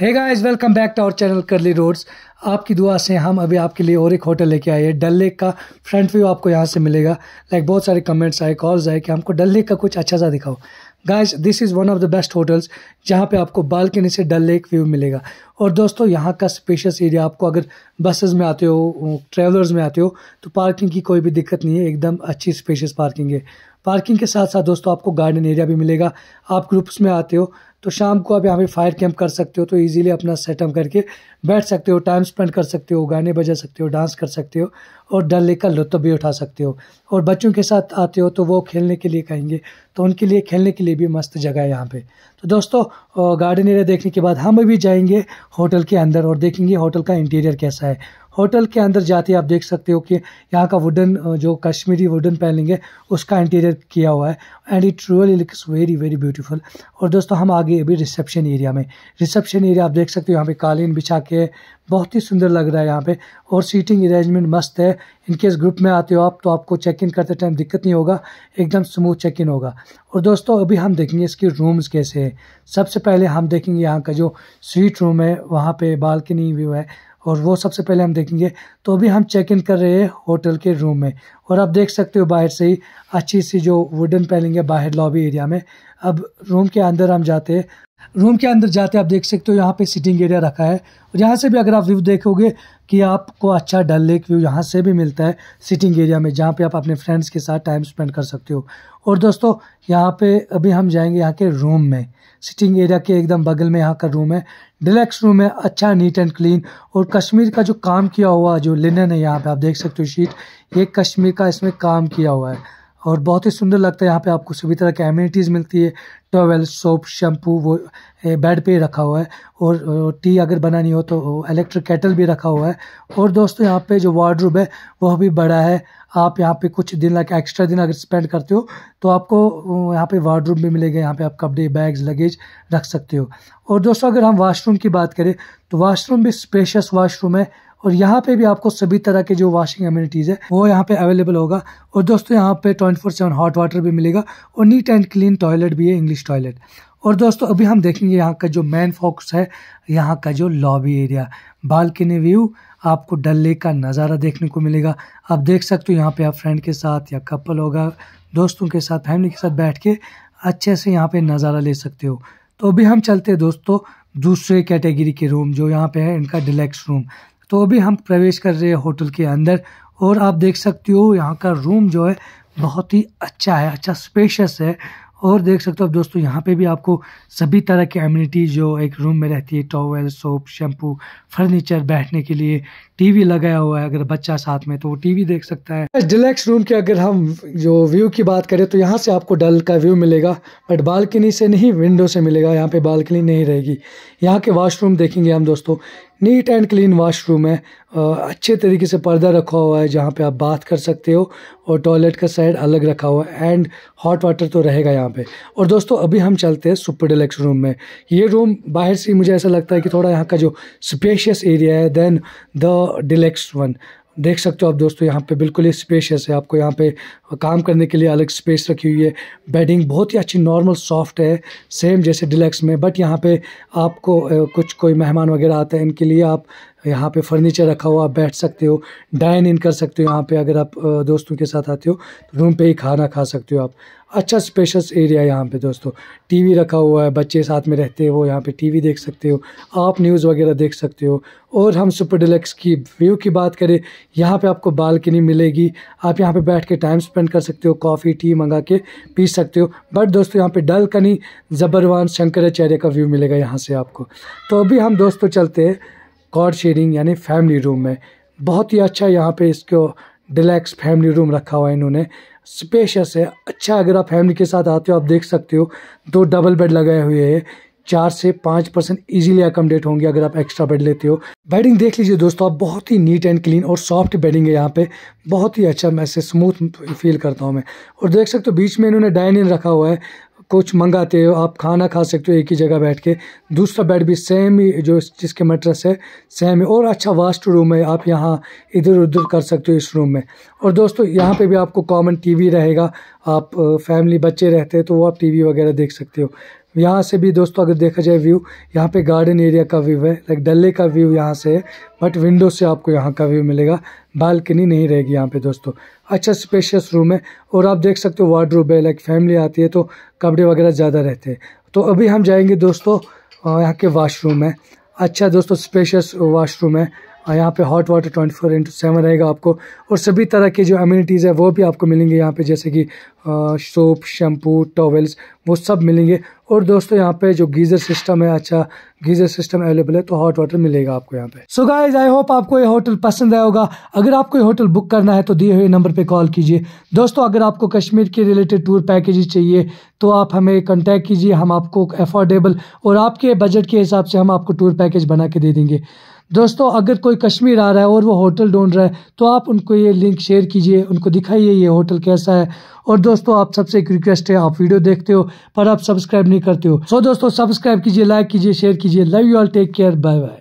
Hey guys, welcome back to our channel करली roads. आपकी दुआ से हम अभी आपके लिए और एक होटल लेके आए हैं। डल लेक का फ्रंट व्यू आपको यहाँ से मिलेगा। बहुत सारे कमेंट्स आए, कॉल्स आए कि हमको डल लेक का कुछ अच्छा सा दिखाओ। Guys, this is one of the best hotels जहाँ पे आपको बालकनी से डल लेक व्यू मिलेगा। और दोस्तों, यहाँ का स्पेशियस एरिया, आपको अगर बसेस में आते हो, ट्रेवलर्स में आते हो तो पार्किंग की कोई भी दिक्कत नहीं है। एकदम अच्छी स्पेशियस पार्किंग है। पार्किंग के साथ साथ दोस्तों आपको गार्डन एरिया भी मिलेगा। आप ग्रुप्स में आते हो तो शाम को आप यहाँ पे फायर कैंप कर सकते हो, तो इजीली अपना सेटअप करके बैठ सकते हो, टाइम स्पेंड कर सकते हो, गाने बजा सकते हो, डांस कर सकते हो और डल लेक का लुत्फ भी उठा सकते हो। और बच्चों के साथ आते हो तो वो खेलने के लिए कहेंगे, तो उनके लिए खेलने के लिए भी मस्त जगह है यहाँ पे। तो दोस्तों, गार्डन एरिया देखने के बाद हम अभी जाएंगे होटल के अंदर और देखेंगे होटल का इंटीरियर कैसा है। होटल के अंदर जाते आप देख सकते हो कि यहाँ का वुडन, जो कश्मीरी वुडन पैनलिंग है, उसका इंटीरियर किया हुआ है and it really looks very very beautiful. और दोस्तों, हम आगे अभी रिसेप्शन एरिया में। रिसेप्शन एरिया आप देख सकते हो, यहाँ पे कालीन बिछा के बहुत ही सुंदर लग रहा है यहाँ पे। और सीटिंग अरेंजमेंट मस्त है। इनकेस ग्रुप में आते हो आप तो आपको चेक इन करते टाइम दिक्कत नहीं होगा, एकदम स्मूथ चेक इन होगा। और दोस्तों, अभी हम देखेंगे इसके रूम्स कैसे हैं। सबसे पहले हम देखेंगे यहाँ का जो स्वीट रूम है, वहाँ पे बालकनी व्यू है और वो सबसे पहले हम देखेंगे। तो अभी हम चेक इन कर रहे हैं होटल के रूम में और आप देख सकते हो बाहर से ही अच्छी सी जो वुडन पैनलिंग है बाहर लॉबी एरिया में। अब रूम के अंदर हम जाते हैं। रूम के अंदर जाते आप देख सकते हो यहाँ पे सिटिंग एरिया रखा है और यहाँ से भी अगर आप व्यू देखोगे कि आपको अच्छा डल लेक व्यू यहाँ से भी मिलता है सिटिंग एरिया में, जहाँ पे आप अपने फ्रेंड्स के साथ टाइम स्पेंड कर सकते हो। और दोस्तों, यहाँ पे अभी हम जाएंगे यहाँ के रूम में। सिटिंग एरिया के एकदम बगल में यहाँ का रूम है। डिलक्स रूम है, अच्छा नीट एंड क्लीन। और कश्मीर का जो काम किया हुआ जो लिनन है यहाँ पर आप देख सकते हो शीट, ये कश्मीर का इसमें काम किया हुआ है और बहुत ही सुंदर लगता है। यहाँ पे आपको सभी तरह की एम्यूनिटीज़ मिलती है, टॉवल, सोप, शैम्पू वो बेड पे रखा हुआ है। और टी अगर बनानी हो तो इलेक्ट्रिक केटल भी रखा हुआ है। और दोस्तों, यहाँ पे जो वार्डरोब है वह भी बड़ा है। आप यहाँ पे कुछ दिन लाइक एक्स्ट्रा दिन अगर स्पेंड करते हो तो आपको यहाँ पे वार्डरोब भी मिलेगा। यहाँ पे आप कपड़े, बैग्स, लगेज रख सकते हो। और दोस्तों, अगर हम वाशरूम की बात करें तो वाशरूम भी स्पेशियस वाशरूम है और यहाँ पे भी आपको सभी तरह के जो वॉशिंग एम्यूनिटीज़ है वो यहाँ पे अवेलेबल होगा। और दोस्तों, यहाँ पे 24/7 हॉट वाटर भी मिलेगा और नीट एंड क्लीन टॉयलेट भी है, इंग्लिश टॉयलेट। और दोस्तों, अभी हम देखेंगे यहाँ का जो मेन फोकस है, यहाँ का जो लॉबी एरिया, बालकनी व्यू। आपको डल लेक का नज़ारा देखने को मिलेगा। आप देख सकते हो यहाँ पे आप फ्रेंड के साथ या कपल होगा, दोस्तों के साथ, फैमिली के साथ बैठ के अच्छे से यहाँ पे नज़ारा ले सकते हो। तो अभी हम चलते हैं दोस्तों दूसरे कैटेगरी के रूम जो यहाँ पे है, इनका डिलक्स रूम। तो अभी हम प्रवेश कर रहे हैं होटल के अंदर और आप देख सकते हो यहाँ का रूम जो है बहुत ही अच्छा है, अच्छा स्पेशियस है। और देख सकते हो आप दोस्तों, यहाँ पे भी आपको सभी तरह की एम्यूनिटी जो एक रूम में रहती है, टॉवल, सोप, शैम्पू, फर्नीचर, बैठने के लिए टीवी लगाया हुआ है। अगर बच्चा साथ में तो वो टीवी देख सकता है। डिलक्स रूम के अगर हम जो व्यू की बात करें तो यहाँ से आपको डल का व्यू मिलेगा, बट बालकनी से नहीं, विंडो से मिलेगा। यहाँ पे बालकनी नहीं रहेगी। यहाँ के वाशरूम देखेंगे हम दोस्तों, नीट एंड क्लीन वाशरूम है। अच्छे तरीके से पर्दा रखा हुआ है जहाँ पे आप बात कर सकते हो और टॉयलेट का साइड अलग रखा हुआ है एंड हॉट वाटर तो रहेगा यहाँ पे। और दोस्तों, अभी हम चलते हैं सुपर डिलक्स रूम में। ये रूम बाहर से मुझे ऐसा लगता है कि थोड़ा यहाँ का जो स्पेशियस एरिया है देन द डिलक्स वन। देख सकते हो आप दोस्तों, यहाँ पे बिल्कुल ही स्पेशियस है। आपको यहाँ पे काम करने के लिए अलग स्पेस रखी हुई है। बेडिंग बहुत ही अच्छी नॉर्मल सॉफ्ट है, सेम जैसे डिलक्स में। बट यहाँ पे आपको कुछ कोई मेहमान वगैरह आता है, इनके लिए आप यहाँ पे फर्नीचर रखा हुआ, आप बैठ सकते हो, डाइन इन कर सकते हो। यहाँ पे अगर आप दोस्तों के साथ आते हो तो रूम पे ही खाना खा सकते हो आप। अच्छा स्पेशियस एरिया है यहाँ पे दोस्तों। टीवी रखा हुआ है, बच्चे साथ में रहते हैं वो यहाँ पे टीवी देख सकते हो आप, न्यूज़ वगैरह देख सकते हो। और हम सुपर डिलक्स की व्यू की बात करें, यहाँ पे आपको बालकनी मिलेगी। आप यहाँ पे बैठ के टाइम स्पेंड कर सकते हो, कॉफ़ी, टी मंगा के पी सकते हो। बट दोस्तों, यहाँ पे डल का नहीं, ज़बरवान शंकराचार्य का व्यू मिलेगा यहाँ से आपको। तो अभी हम दोस्तों चलते हैं कॉर्ड शेयरिंग यानी फैमिली रूम में। बहुत ही अच्छा यहाँ पे इसको डिलैक्स फैमिली रूम रखा हुआ है इन्होंने, स्पेशियस है, अच्छा। अगर आप फैमिली के साथ आते हो आप देख सकते हो 2 डबल बेड लगाए हुए हैं। 4 से 5% ईजिली अकोमोडेट होंगे अगर आप एक्स्ट्रा बेड लेते हो। बेडिंग देख लीजिए दोस्तों आप, बहुत ही नीट एंड क्लीन और सॉफ्ट बेडिंग है यहाँ पे, बहुत ही अच्छा। मैं ऐसे स्मूथ फील करता हूँ मैं। और देख सकते हो बीच में इन्होंने डाइन इन रखा हुआ है, कुछ मंगाते हो आप, खाना खा सकते हो एक ही जगह बैठ के। दूसरा बेड भी सेम ही जो जिसके मैट्रेस है सेम है। और अच्छा वास्ट रूम है, आप यहाँ इधर उधर कर सकते हो इस रूम में। और दोस्तों, यहाँ पे भी आपको कॉमन टीवी रहेगा। आप फैमिली, बच्चे रहते हैं तो वो आप टीवी वगैरह देख सकते हो। यहाँ से भी दोस्तों अगर देखा जाए व्यू, यहाँ पे गार्डन एरिया का व्यू है, लाइक डल लेक का व्यू यहाँ से है, बट विंडो से आपको यहाँ का व्यू मिलेगा, बालकनी नहीं रहेगी यहाँ पे दोस्तों। अच्छा स्पेशियस रूम है और आप देख सकते हो वार्डरोब है, लाइक फैमिली आती है तो कपड़े वगैरह ज़्यादा रहते हैं। तो अभी हम जाएंगे दोस्तों यहाँ के वाशरूम है। अच्छा दोस्तों स्पेशियस वाशरूम है, यहाँ पे हॉट वाटर 24/7 रहेगा आपको, और सभी तरह के जो अम्यूनिटीज़ है वो भी आपको मिलेंगे यहाँ पे, जैसे कि सोप, शैम्पू, टॉवेल्स, वो सब मिलेंगे। और दोस्तों यहाँ पे जो गीज़र सिस्टम है, अच्छा गीज़र सिस्टम अवेलेबल है, तो हॉट वाटर मिलेगा आपको यहाँ पे। सो गाइज आई होप आपको ये होटल पसंद आया होगा। अगर आपको ये होटल बुक करना है तो दिए हुए नंबर पे कॉल कीजिए। दोस्तों अगर आपको कश्मीर के रिलेटेड टूर पैकेजेस चाहिए तो आप हमें कॉन्टैक्ट कीजिए, हम आपको अफोर्डेबल और आपके बजट के हिसाब से हम आपको टूर पैकेज बना के दे देंगे। दोस्तों अगर कोई कश्मीर आ रहा है और वो होटल ढूंढ रहा है तो आप उनको ये लिंक शेयर कीजिए, उनको दिखाइए ये होटल कैसा है। और दोस्तों आप सबसे एक रिक्वेस्ट है, आप वीडियो देखते हो पर आप सब्सक्राइब नहीं करते हो, सो दोस्तों सब्सक्राइब कीजिए, लाइक कीजिए, शेयर कीजिए। Love you all, take care, bye bye.